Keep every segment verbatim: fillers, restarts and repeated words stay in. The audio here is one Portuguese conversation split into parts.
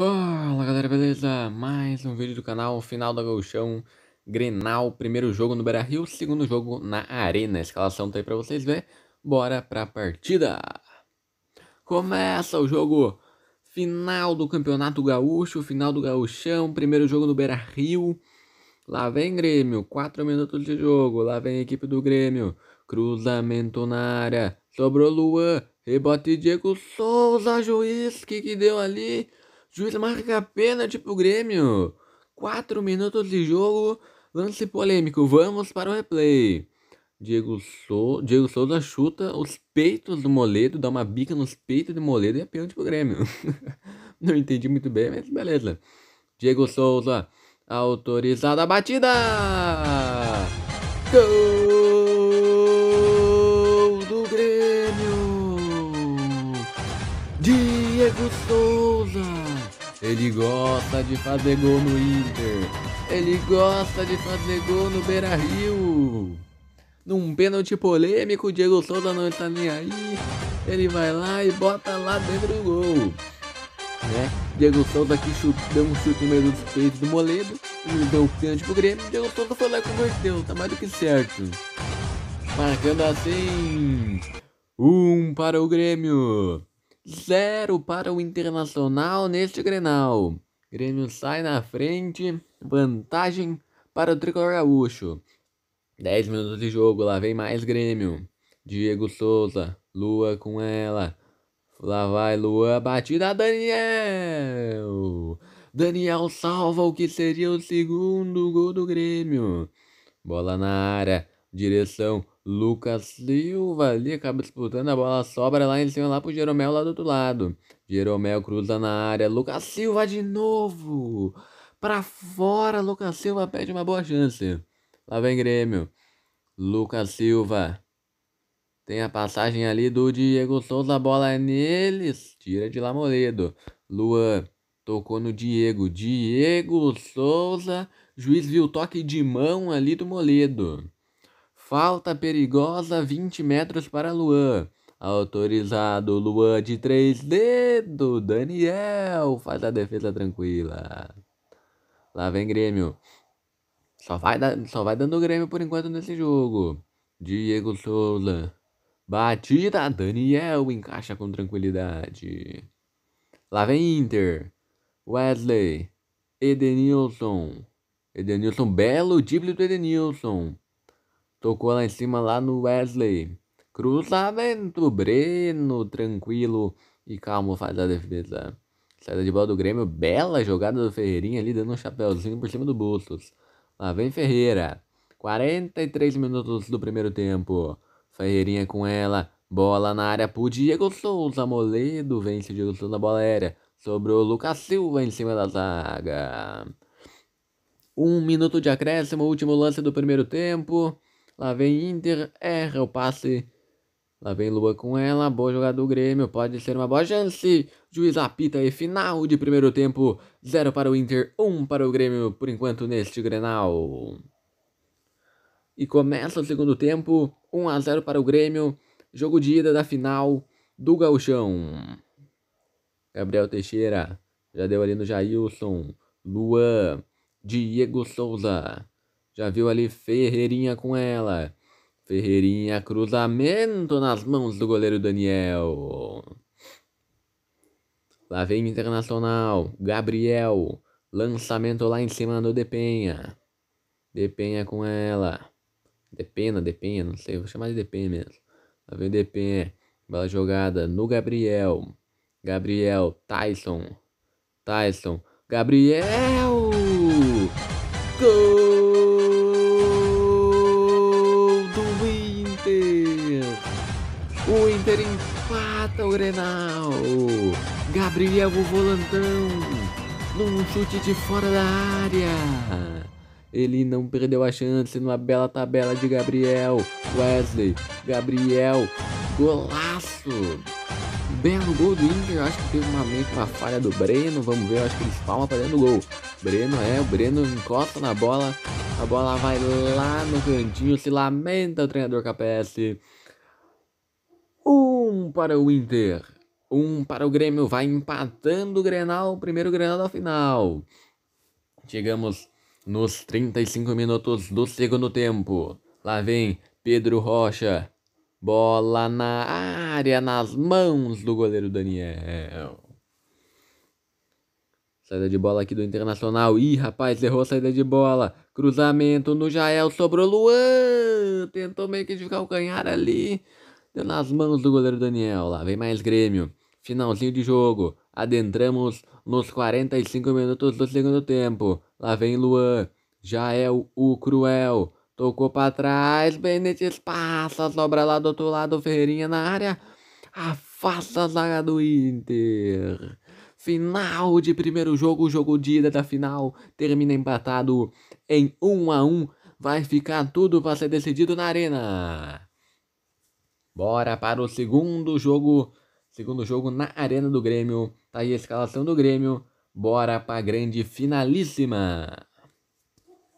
Fala galera, beleza? Mais um vídeo do canal, final da Gaúchão, Grenal, primeiro jogo no Beira-Rio, segundo jogo na Arena. A escalação tá aí pra vocês verem, bora pra partida! Começa o jogo final do Campeonato Gaúcho, final do Gaúchão, primeiro jogo no Beira-Rio. Lá vem Grêmio, quatro minutos de jogo, lá vem a equipe do Grêmio, cruzamento na área, sobrou Luan, rebote Diego Souza, juiz, que que deu ali? Juiz marca pênalti pro Grêmio. Quatro minutos de jogo. Lance polêmico. Vamos para o replay. Diego, so... Diego Souza chuta os peitos do Moledo. Dá uma bica nos peitos do Moledo e é pênalti pro Grêmio. Não entendi muito bem, mas beleza. Diego Souza. Autorizada a batida. Gol do Grêmio. Diego Souza. Ele gosta de fazer gol no Inter. Ele gosta de fazer gol no Beira-Rio. Num pênalti polêmico, o Diego Souza não está nem aí. Ele vai lá e bota lá dentro do gol. Né? Diego Souza aqui chute, deu um chute no meio dos peitos do Moledo. Ele deu o pênalti pro Grêmio. Diego Souza foi lá e converteu. Tá mais do que certo. Marcando assim. Um para o Grêmio. zero para o Internacional neste Grenal. Grêmio sai na frente. Vantagem para o tricolor gaúcho. dez minutos de jogo. Lá vem mais Grêmio. Diego Souza. Lua com ela. Lá vai Lua. Batida. Daniel. Daniel salva o que seria o segundo gol do Grêmio. Bola na área. Direção. Lucas Silva ali acaba disputando, a bola sobra lá em cima, lá pro Geromel lá do outro lado. Geromel cruza na área, Lucas Silva de novo. Pra fora, Lucas Silva perde uma boa chance. Lá vem Grêmio. Lucas Silva. Tem a passagem ali do Diego Souza, a bola é neles. Tira de lá Moledo. Luan tocou no Diego. Diego Souza. Juiz viu o toque de mão ali do Moledo. Falta perigosa, vinte metros para Luan. Autorizado, Luan de três dedos. Daniel faz a defesa tranquila. Lá vem Grêmio. Só vai, só vai dando Grêmio por enquanto nesse jogo. Diego Souza. Batida, Daniel encaixa com tranquilidade. Lá vem Inter. Wesley. Edenilson. Edenilson, belo drible do Edenilson. Tocou lá em cima, lá no Wesley. Cruzamento, Breno, tranquilo e calmo faz a defesa. Saída de bola do Grêmio, bela jogada do Ferreirinha ali, dando um chapéuzinho por cima do Bustos. Lá vem Ferreira. quarenta e três minutos do primeiro tempo. Ferreirinha com ela. Bola na área pro Diego Souza. Moledo vence o Diego Souza na bola aérea. Sobrou o Lucas Silva em cima da zaga. Um minuto de acréscimo, último lance do primeiro tempo. Lá vem Inter, erra o passe. Lá vem Lua com ela, boa jogada do Grêmio, pode ser uma boa chance. Juiz apita e final de primeiro tempo. zero para o Inter, um para o Grêmio, por enquanto neste Grenal. E começa o segundo tempo, um a zero para o Grêmio. Jogo de ida da final do Gaúchão. Gabriel Teixeira, já deu ali no Jailson. Luan, Diego Souza. Já viu ali Ferreirinha com ela. Ferreirinha, cruzamento nas mãos do goleiro Daniel. Lá vem Internacional. Gabriel. Lançamento lá em cima do Depenha. Depenha com ela. Depenha, Depenha, não sei. Vou chamar de Depenha mesmo. Lá vem Depenha. Bela jogada no Gabriel. Gabriel. Tyson. Tyson. Gabriel. Gol. O Inter empata o Grenal. Gabriel, o volantão, num chute de fora da área. Ele não perdeu a chance numa bela tabela de Gabriel. Wesley, Gabriel, golaço. Belo gol do Inter. Acho que teve uma, uma falha do Breno. Vamos ver, acho que ele espalma pra dentro do gol. Breno, é, o Breno encosta na bola. A bola vai lá no cantinho. Se lamenta o treinador K P S. Um para o Inter, um para o Grêmio, vai empatando o Grenal, primeiro Grenal da final. Chegamos nos trinta e cinco minutos do segundo tempo. Lá vem Pedro Rocha. Bola na área, nas mãos do goleiro Daniel. Saída de bola aqui do Internacional. Ih, rapaz, errou a saída de bola. Cruzamento no Jael, sobrou Luan. Tentou meio que ficar o canhar ali. Deu nas mãos do goleiro Daniel. Lá vem mais Grêmio. Finalzinho de jogo. Adentramos nos quarenta e cinco minutos do segundo tempo. Lá vem Luan. Jael, o cruel. Tocou pra trás. Benítez passa. Sobra lá do outro lado. Ferreirinha na área. Afasta a zaga do Inter. Final de primeiro jogo, jogo de ida da final, termina empatado em um a um, vai ficar tudo para ser decidido na Arena. Bora para o segundo jogo, segundo jogo na Arena do Grêmio, tá aí a escalação do Grêmio, bora para a grande finalíssima.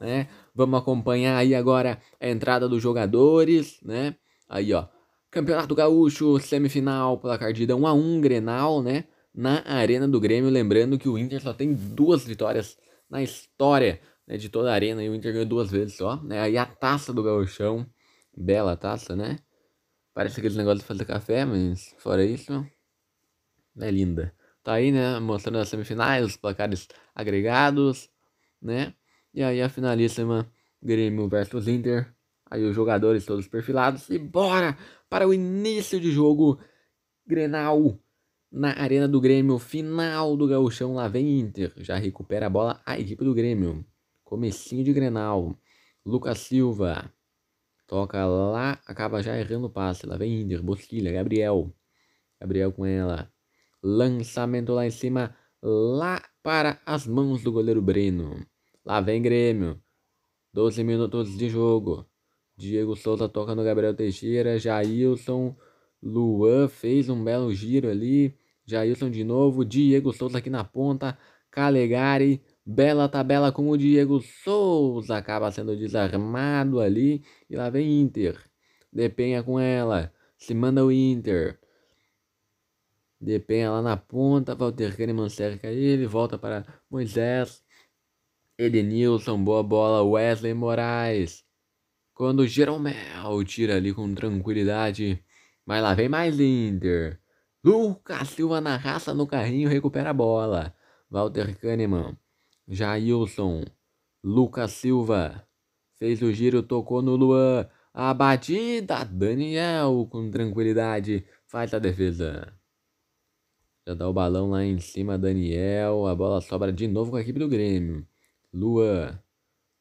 Né? Vamos acompanhar aí agora a entrada dos jogadores, né? Aí ó, Campeonato Gaúcho, semifinal, placar de ida um a um, Grenal, né? Na Arena do Grêmio, lembrando que o Inter só tem duas vitórias na história, né, de toda a Arena. E o Inter ganhou duas vezes só, né? Aí a taça do Gaúchão, bela taça, né? Parece aquele negócio de fazer café, mas fora isso, é linda. Tá aí, né? Mostrando as semifinais, os placares agregados, né? E aí a finalíssima, Grêmio versus Inter. Aí os jogadores todos perfilados. E bora para o início de jogo, Grenal. Na Arena do Grêmio, final do Gaúchão, lá vem Inter. Já recupera a bola a equipe do Grêmio. Comecinho de Grenal. Lucas Silva. Toca lá, acaba já errando o passe. Lá vem Inter, Boschilia, Gabriel. Gabriel com ela. Lançamento lá em cima, lá para as mãos do goleiro Breno. Lá vem Grêmio. doze minutos de jogo. Diego Souza toca no Gabriel Teixeira. Jailson. Luan fez um belo giro ali. Jailson de novo, Diego Souza aqui na ponta, Calegari, bela tabela com o Diego Souza, acaba sendo desarmado ali, e lá vem Inter, Depenha com ela, se manda o Inter, Depenha lá na ponta, Walter Kannemann cerca ele, volta para Moisés, Edenilson, boa bola, Wesley Moraes, quando o Geromel tira ali com tranquilidade, mas lá vem mais Inter. Lucas Silva na raça, no carrinho, recupera a bola. Walter Kannemann. Jailson. Lucas Silva. Fez o giro, tocou no Luan. A batida. Daniel, com tranquilidade, faz a defesa. Já dá o balão lá em cima, Daniel. A bola sobra de novo com a equipe do Grêmio. Luan.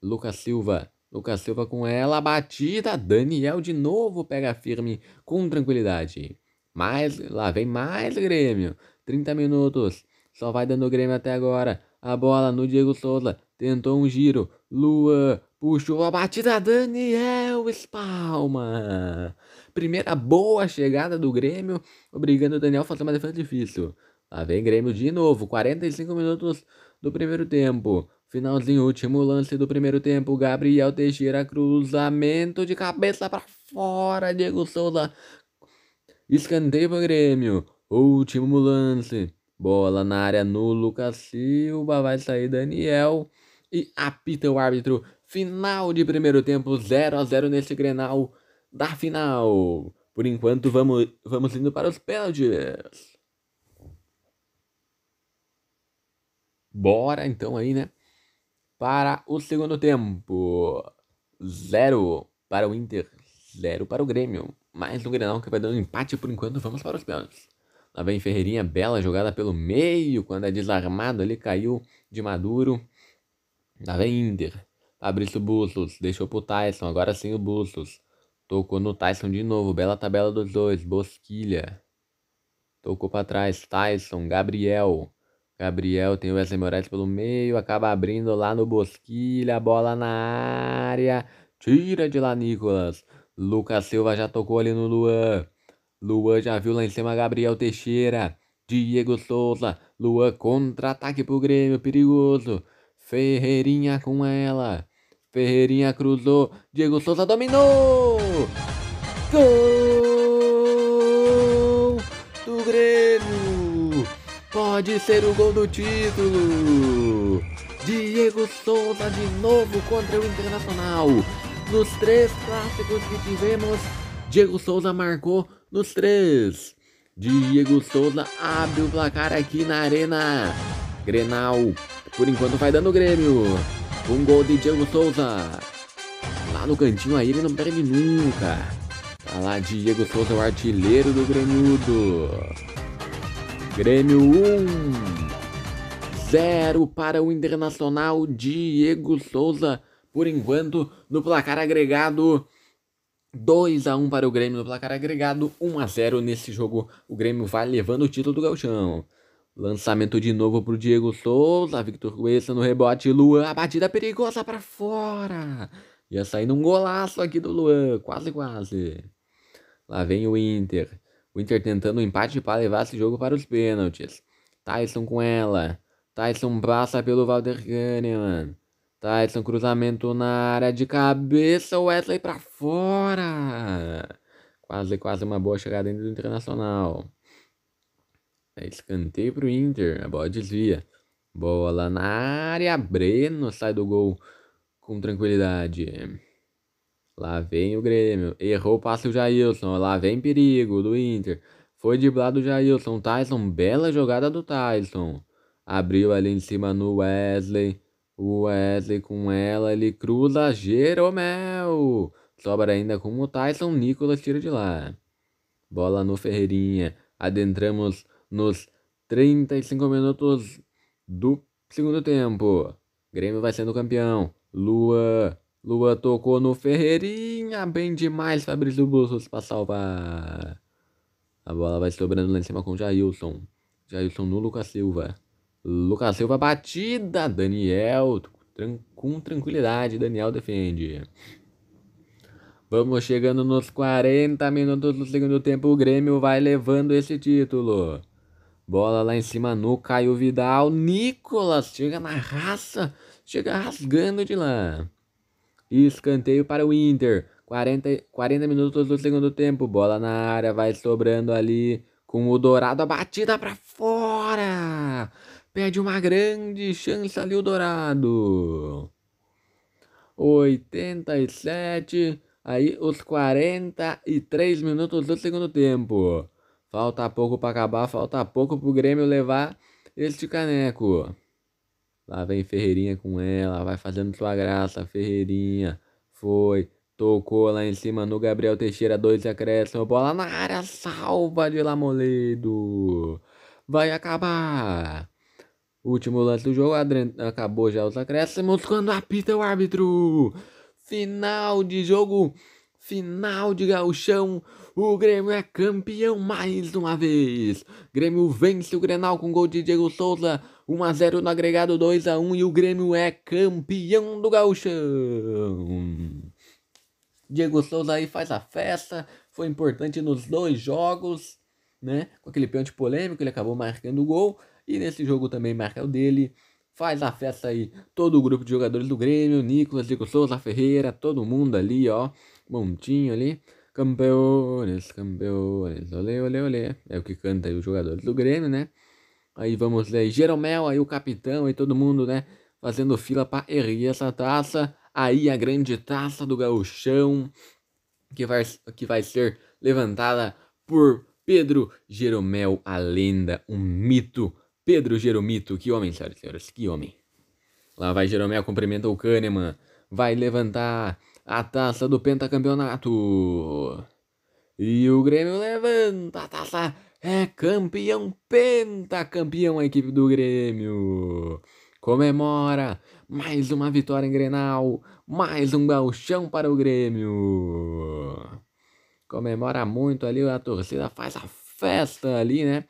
Lucas Silva. Lucas Silva com ela, a batida. Daniel de novo pega firme com tranquilidade. Mas lá vem mais Grêmio. trinta minutos. Só vai dando o Grêmio até agora. A bola no Diego Souza. Tentou um giro. Luan puxou a batida. Daniel espalma. Primeira boa chegada do Grêmio, obrigando o Daniel a fazer uma defesa difícil. Lá vem Grêmio de novo. quarenta e cinco minutos do primeiro tempo. Finalzinho, último lance do primeiro tempo, Gabriel Teixeira, cruzamento de cabeça para fora, Diego Souza, escanteio para o Grêmio, último lance, bola na área no Lucas Silva, vai sair Daniel e apita o árbitro, final de primeiro tempo, zero a zero nesse Grenal da final, por enquanto vamos, vamos indo para os pênaltis. Bora então aí, né? Para o segundo tempo, zero para o Inter, zero para o Grêmio. Mais um Grenal que vai dando empate por enquanto, vamos para os pênaltis. Lá vem Ferreirinha, bela jogada pelo meio, quando é desarmado ali, caiu de maduro. Lá vem Inter, Fabrício Bustos, deixou pro Tyson, agora sim o Bustos. Tocou no Tyson de novo, bela tabela dos dois, Boschilia. Tocou para trás, Tyson, Gabriel. Gabriel tem o Wesley Moraes pelo meio, acaba abrindo lá no Boschilia, bola na área, tira de lá Nicolas, Lucas Silva já tocou ali no Luan, Luan já viu lá em cima Gabriel Teixeira, Diego Souza, Luan contra-ataque pro Grêmio, perigoso, Ferreirinha com ela, Ferreirinha cruzou, Diego Souza dominou, gol do Grêmio! Pode ser o gol do título. Diego Souza de novo contra o Internacional. Nos três clássicos que tivemos, Diego Souza marcou nos três. Diego Souza abre o placar aqui na Arena. Grenal, por enquanto vai dando o Grêmio. Um gol de Diego Souza. Lá no cantinho aí ele não perde nunca. Tá lá Diego Souza, o artilheiro do Grêmiudo. Grêmio um a zero para o Internacional. Diego Souza, por enquanto, no placar agregado. dois a um para o Grêmio no placar agregado. um a zero nesse jogo. O Grêmio vai levando o título do Gaúchão. Lançamento de novo para o Diego Souza. Victor Cuesta no rebote. Luan, a batida perigosa para fora. Ia saindo um golaço aqui do Luan. Quase, quase. Lá vem o Inter. O Inter tentando um empate para levar esse jogo para os pênaltis. Tyson com ela. Tyson passa pelo Walter Kannemann. Tyson, cruzamento na área de cabeça. Wesley para fora. Quase, quase uma boa chegada dentro do Internacional. É escanteio para o Inter. A bola desvia. Bola na área. Breno sai do gol com tranquilidade. Lá vem o Grêmio. Errou o passe o Jailson. Lá vem perigo do Inter. Foi driblado o Jailson. Tyson. Bela jogada do Tyson. Abriu ali em cima no Wesley. O Wesley com ela. Ele cruza. Geromel. Sobra ainda com o Tyson. Nicolas tira de lá. Bola no Ferreirinha. Adentramos nos trinta e cinco minutos do segundo tempo. Grêmio vai sendo campeão. Luan. Luan tocou no Ferreirinha. Bem demais, Fabrício Bustos para salvar. A bola vai sobrando lá em cima com o Jailson. Jailson no Lucas Silva. Lucas Silva, batida. Daniel, com tranquilidade. Daniel defende. Vamos chegando nos quarenta minutos do segundo tempo. O Grêmio vai levando esse título. Bola lá em cima no Caio Vidal. Nicolas chega na raça. Chega rasgando de lá. Escanteio para o Inter. quarenta, quarenta minutos do segundo tempo. Bola na área. Vai sobrando ali. Com o Dourado. A batida para fora. Perde uma grande chance ali o Dourado. oitenta e sete. Aí os quarenta e três minutos do segundo tempo. Falta pouco para acabar. Falta pouco para o Grêmio levar este caneco. Lá vem Ferreirinha com ela, vai fazendo sua graça, Ferreirinha, foi, tocou lá em cima no Gabriel Teixeira, dois acréscimos, bola na área, salva de lá Moledo, vai acabar. Último lance do jogo, acabou já os acréscimos, quando apita o árbitro, final de jogo, final de Gaúchão, o Grêmio é campeão mais uma vez. Grêmio vence o Grenal com gol de Diego Souza, um a zero no agregado, dois a um e o Grêmio é campeão do Gaúchão. Diego Souza aí faz a festa, foi importante nos dois jogos, né? Com aquele pênalti polêmico, ele acabou marcando o gol e nesse jogo também marca o dele. Faz a festa aí, todo o grupo de jogadores do Grêmio, Nicolas, Diego Souza, Ferreira, todo mundo ali, ó, montinho ali. Campeões, campeões, olê, olê, olê. É o que canta aí os jogadores do Grêmio, né? Aí vamos ver, Geromel, aí o capitão e todo mundo, né? Fazendo fila pra erguer essa taça. Aí a grande taça do Gaúchão, que vai, que vai ser levantada por Pedro Geromel, a lenda, um mito. Pedro Geromito, que homem, senhoras e senhores, que homem. Lá vai Geromel, cumprimenta o Kannemann. Vai levantar a taça do pentacampeonato. E o Grêmio levanta a taça. É campeão, pentacampeão a equipe do Grêmio. Comemora mais uma vitória em Grenal. Mais um Gaúchão para o Grêmio. Comemora muito ali, a torcida faz a festa ali, né?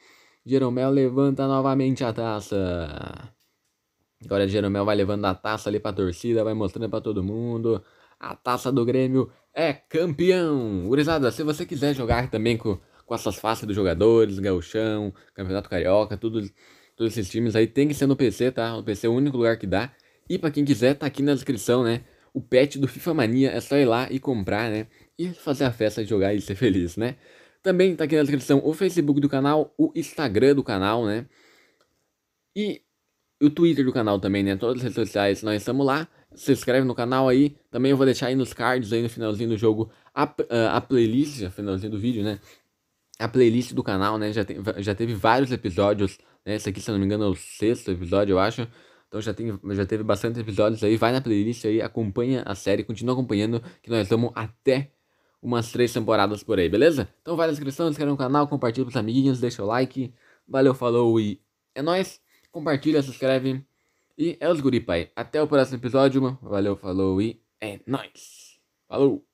Geromel levanta novamente a taça. Agora Geromel vai levando a taça ali pra torcida, vai mostrando pra todo mundo. A taça do Grêmio é campeão. Gurizada, se você quiser jogar também com, com essas faces dos jogadores, Gaúchão, Campeonato Carioca, tudo, todos esses times aí, tem que ser no P C, tá? O P C é o único lugar que dá. E pra quem quiser, tá aqui na descrição, né? O patch do FIFA Mania, é só ir lá e comprar, né? E fazer a festa de jogar e ser feliz, né? Também tá aqui na descrição o Facebook do canal, o Instagram do canal, né? E o Twitter do canal também, né? Todas as redes sociais nós estamos lá. Se inscreve no canal aí. Também eu vou deixar aí nos cards, aí no finalzinho do jogo, a, a, a playlist, no finalzinho do vídeo, né? A playlist do canal, né? Já, te, já teve vários episódios, né? Esse aqui, se eu não me engano, é o sexto episódio, eu acho. Então já, tem, já teve bastante episódios aí. Vai na playlist aí, acompanha a série, continua acompanhando, que nós estamos até umas três temporadas por aí, beleza? Então vai na descrição, se inscreve no canal, compartilha pros amiguinhos, deixa o like. Valeu, falou e é nóis. Compartilha, se inscreve. E é os guri, pai. Até o próximo episódio. Valeu, falou e é nóis. Falou!